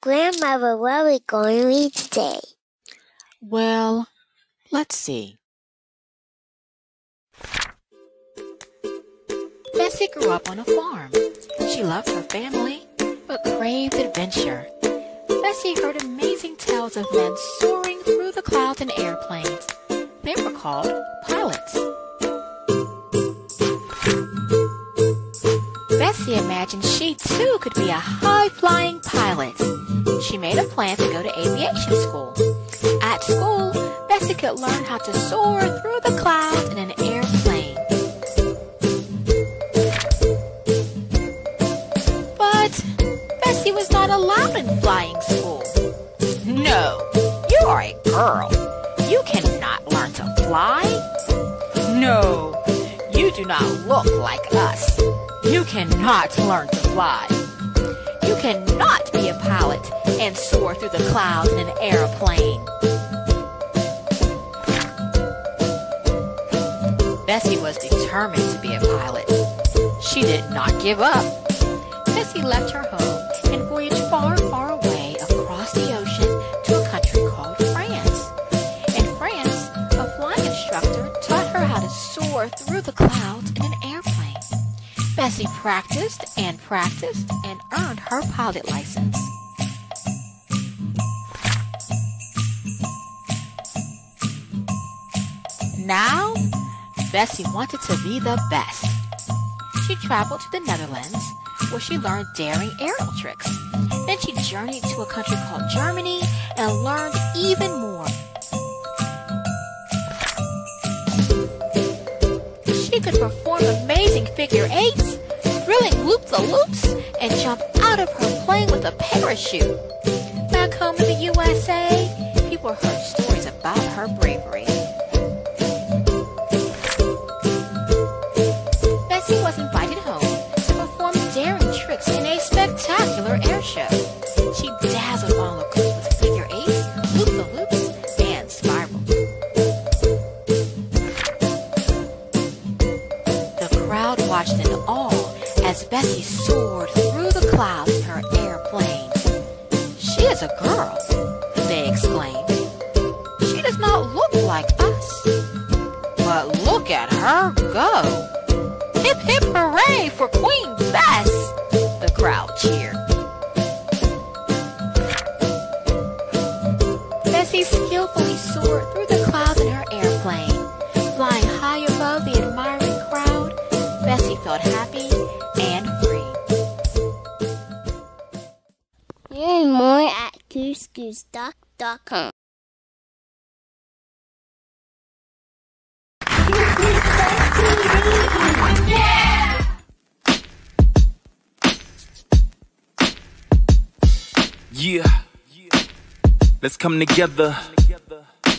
Grandmother, what are we going to read today? Well, let's see. Bessie grew up on a farm. She loved her family, but craved adventure. Bessie heard amazing tales of men soaring through the clouds in airplanes. They were called pilots. Bessie imagined she, too, could be a high-flying pilot. She made a plan to go to aviation school. At school, Bessie could learn how to soar through the clouds in an airplane. But Bessie was not allowed in flying school. No, you are a girl. You cannot learn to fly. No, you do not look like us. You cannot learn to fly. You cannot be a pilot and soar through the clouds in an airplane. Bessie was determined to be a pilot. She did not give up. Bessie left her home and voyaged far, far away across the ocean to a country called France. In France, a flying instructor taught her how to soar through the clouds in an airplane. Bessie practiced and practiced and earned her pilot license. Now, Bessie wanted to be the best. She traveled to the Netherlands, where she learned daring aerial tricks. Then she journeyed to a country called Germany and learned even more. She could perform amazing figure eights, thrilling loop-the-loops, and jump out of her plane with a parachute. Back home in the USA, people heard stories about her bravery. Bessie was invited home to perform daring tricks in a spectacular air show. She dazzled onlookers with figure eights, loop-the-loops, and spirals. Watched in awe as Bessie soared through the clouds in her airplane. "She is a girl," they exclaimed. "She does not look like us. But look at her go! Hip, hip, hooray for Queen Bess!" the crowd cheered. Bessie skillfully soared through the clouds in her airplane, flying high above the admiring. Bessie felt happy and free. Learn more at GooseGooseDuck.com. Yeah! Yeah. Let's come together.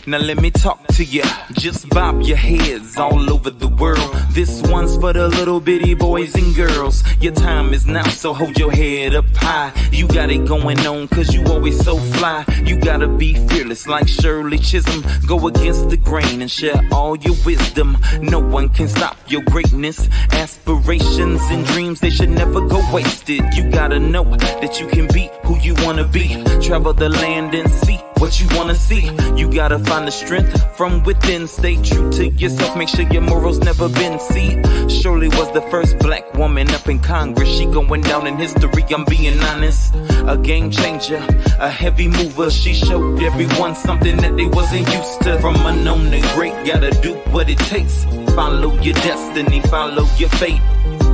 Now let me talk to ya. Just bop your heads all over the world. This one's for the little bitty boys and girls. Your time is now, so hold your head up high. You got it going on, cause you always so fly. You gotta be fearless like Shirley Chisholm. Go against the grain and share all your wisdom. No one can stop your greatness. Aspirations and dreams, they should never go wasted. You gotta know that you can be who you wanna be. Travel the land and see what you wanna see. You gotta find the strength from within. Stay true to yourself, make sure your morals never bend. See, Shirley was the first black woman up in Congress. She going down in history, I'm being honest. A game changer, a heavy mover. She showed everyone something that they wasn't used to. From unknown to great, gotta do what it takes. Follow your destiny, follow your fate.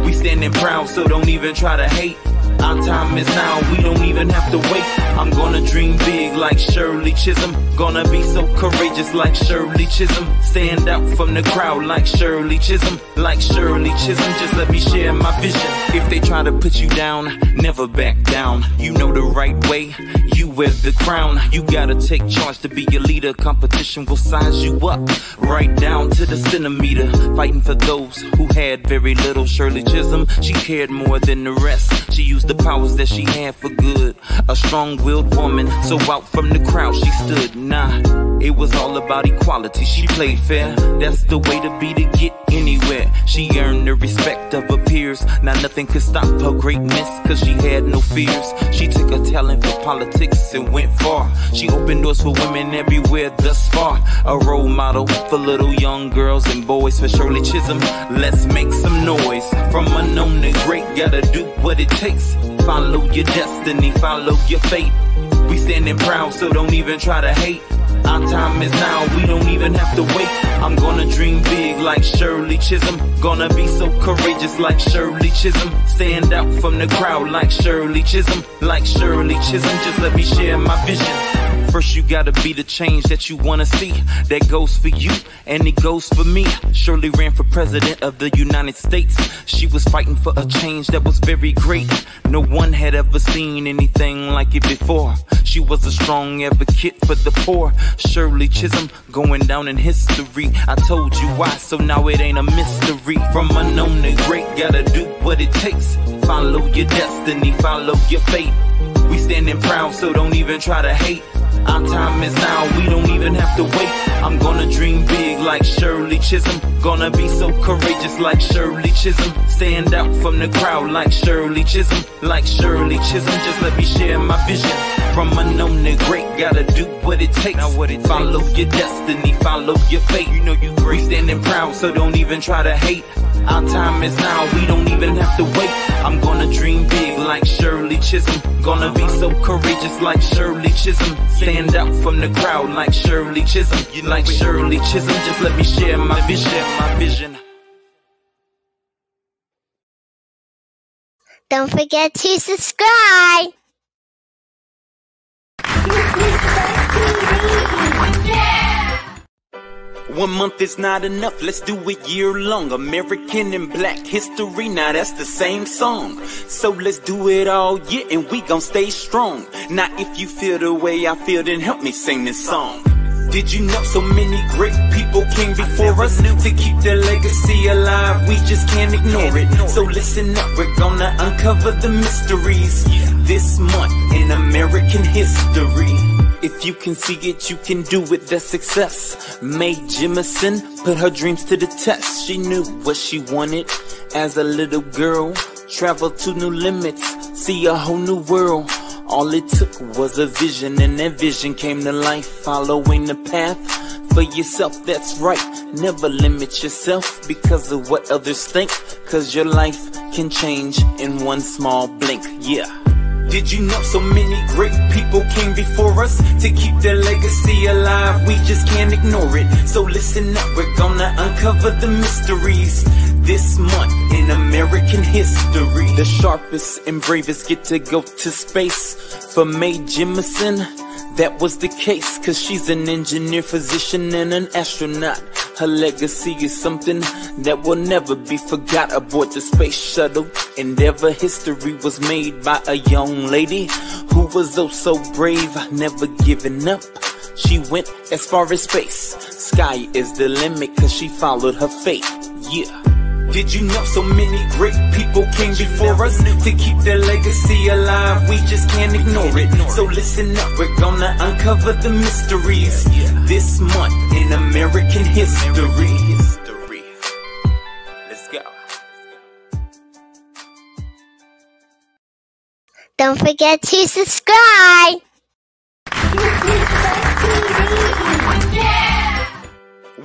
We standing proud, so don't even try to hate. Our time is now, we don't even have to wait. I'm gonna dream big like Shirley Chisholm. Gonna be so courageous like Shirley Chisholm. Stand out from the crowd like Shirley Chisholm. Like Shirley Chisholm, just let me share my vision. If they try to put you down, never back down. You know the right way, you wear the crown. You gotta take charge to be a leader. Competition will size you up, right down to the centimeter. Fighting for those who had very little. Shirley Chisholm, she cared more than the rest. She used the powers that she had for good. A strong-willed woman, so out from the crowd she stood. nah, it was all about equality. She played fair, that's the way to be to get anywhere. She earned the respect of her peers. Now nothing could stop her greatness, cause she had no fears. She took her talent for politics and went far. She opened doors for women everywhere thus far. A role model for little young girls and boys. For Shirley Chisholm, let's make some noise. From unknown to great, gotta do what it takes. Follow your destiny, follow your fate. We standing proud, so don't even try to hate. Our time is now, we don't even have to wait. I'm gonna dream big like Shirley Chisholm. Gonna be so courageous like Shirley Chisholm. Stand out from the crowd like Shirley Chisholm. Like Shirley Chisholm, just let me share my vision. First you gotta be the change that you wanna see. That goes for you, and it goes for me. Shirley ran for president of the United States. She was fighting for a change that was very great. No one had ever seen anything like it before. She was a strong advocate for the poor. Shirley Chisholm, going down in history. I told you why, so now it ain't a mystery. From unknown to great, gotta do what it takes. Follow your destiny, follow your fate. We standing proud, so don't even try to hate. Our time is now, we don't even have to wait. I'm gonna dream big like Shirley Chisholm. Gonna be so courageous like Shirley Chisholm. Stand out from the crowd like Shirley Chisholm. Like Shirley Chisholm, just let me share my vision. From unknown to great, gotta do what it takes. Follow your destiny, follow your fate. You know you great. We standing proud, so don't even try to hate. Our time is now, we don't even have to wait. I'm gonna dream big like Shirley Chisholm. Gonna be so courageous like Shirley Chisholm. Stand out from the crowd like Shirley Chisholm. You like Shirley Chisholm, just let me share my vision, my vision. Don't forget to subscribe. One month is not enough, let's do a year long. American and Black history, now that's the same song. So let's do it all year and we gon' stay strong. Now if you feel the way I feel, then help me sing this song. Did you know so many great people came before us? To keep their legacy alive, we just can't ignore it. So listen up, we're gonna uncover the mysteries this month in American history. If you can see it, you can do it, that's success. Mae Jemison put her dreams to the test. She knew what she wanted as a little girl. Traveled to new limits, see a whole new world. All it took was a vision, and that vision came to life. Following the path for yourself, that's right. Never limit yourself because of what others think, cause your life can change in one small blink, yeah. Did you know so many great people came before us? To keep their legacy alive, we just can't ignore it. So listen up, we're gonna uncover the mysteries this month in American history. The sharpest and bravest get to go to space. For Mae Jemison, that was the case, cause she's an engineer, physician, and an astronaut. Her legacy is something that will never be forgot. Aboard the Space Shuttle Endeavour, history was made by a young lady who was oh so brave, never giving up. She went as far as space. Sky is the limit, cause she followed her fate, yeah. Did you know so many great people came before us? To keep their legacy alive, we just can't ignore it. So listen up, we're gonna uncover the mysteries this month in American history. Let's go. Don't forget to subscribe.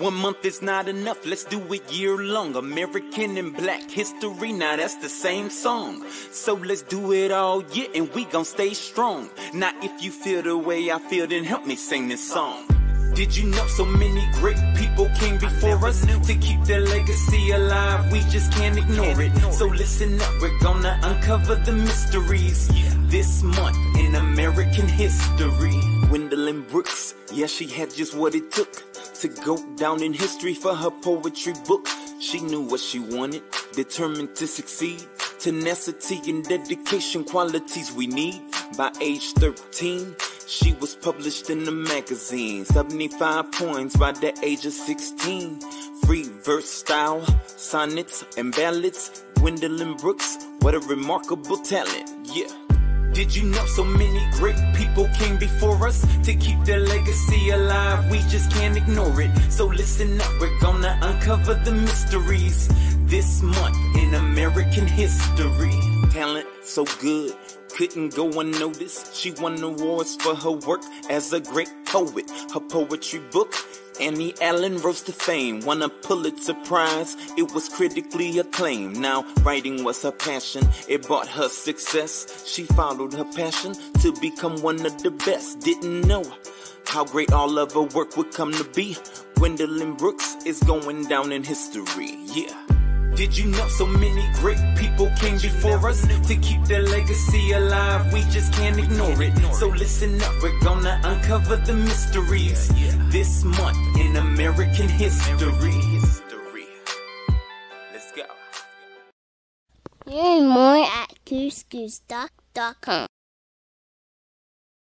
One month is not enough, let's do a year long. American and Black history, now that's the same song. So let's do it all year and we gon' stay strong. Now if you feel the way I feel, then help me sing this song. Did you know so many great people came before us? To keep their legacy alive, we just can't ignore it. So listen up, we're gonna uncover the mysteries this month in American history. Gwendolyn Brooks, yeah, she had just what it took to go down in history for her poetry book. She knew what she wanted, determined to succeed. Tenacity and dedication, qualities we need. By age 13, she was published in the magazine. 75 poems by the age of 16. Free verse style, sonnets and ballads. Gwendolyn Brooks, what a remarkable talent, yeah. Did you know so many great people came before us? To keep their legacy alive, we just can't ignore it. So listen up, we're gonna uncover the mysteries this month in American history. Talent so good, couldn't go unnoticed. She won awards for her work as a great poet. Her poetry book, Annie Allen, rose to fame, won a Pulitzer Prize, it was critically acclaimed. Now, writing was her passion, it brought her success. She followed her passion to become one of the best. Didn't know how great all of her work would come to be. Gwendolyn Brooks is going down in history, yeah. Did you know so many great people came before us? To keep their legacy alive, we just can't ignore it. So listen up, we're gonna uncover the mysteries this month in American history. Let's go. Learn more at GooseGooseDuck.com.